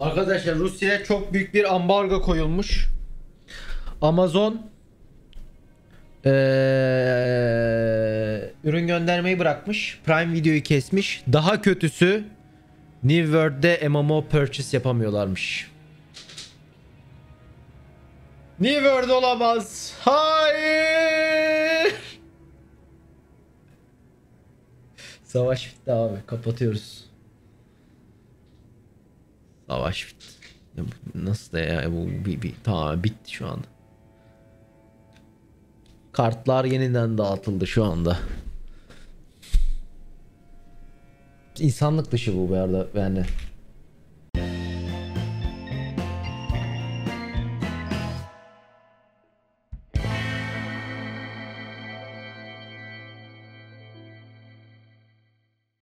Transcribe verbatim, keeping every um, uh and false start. Arkadaşlar Rusya'ya çok büyük bir ambargo koyulmuş. Amazon ee, ürün göndermeyi bırakmış. Prime Video'yu kesmiş. Daha kötüsü New World'de M M O purchase yapamıyorlarmış. New World olamaz. Hayır. Savaş bitti abi. Kapatıyoruz. Savaş bitti. Nasıl da ya bu bir, bir tamam bitti şu anda. Kartlar yeniden dağıtıldı şu anda. İnsanlık dışı bu bu arada yani.